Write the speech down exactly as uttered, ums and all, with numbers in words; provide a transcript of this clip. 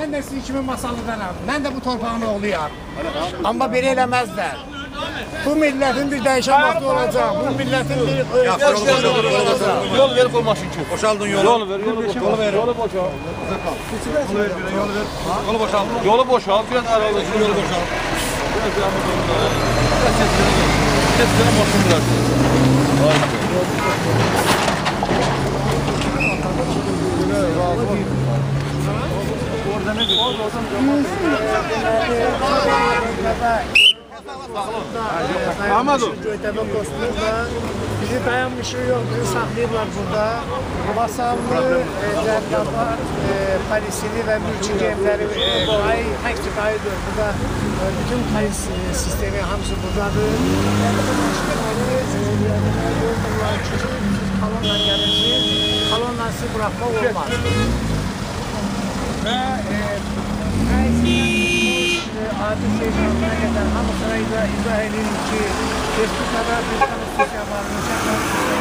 Ben de sizin kimin masalındanam. Ben de bu torpağın oğluyam. Ama beni eləməzlər. Bu milletin bir değişen vakti olacak. Bu milletin bir öyle olacak. Yol ver kolmaşın ki. Boşaldın yolu. Yol ver, yolu boşal. Yolu ver. Yolu boşal. Yolu boşal. Yolu boşal. Biraz ara olacak. Yolu boşal. Biraz bir anı durumda. Kesinlikle boşun bıraksın. Orada ne diyor? Orada ne diyor? Amadur. Bizi dayanmışı yok, bizi saklıyorlar burada. Basamlı, Cerdaplar, Parisili ve mülçin gemleri hepsi kayıdır burada. Bütün Paris sistemi hamısı buradadır. Kalonla gelirsin, kalonla sizi bırakmak olmaz. Artık seyircilerine kadar hamısına izah edin ki Facebook'ta da bir tanıştık yaparız.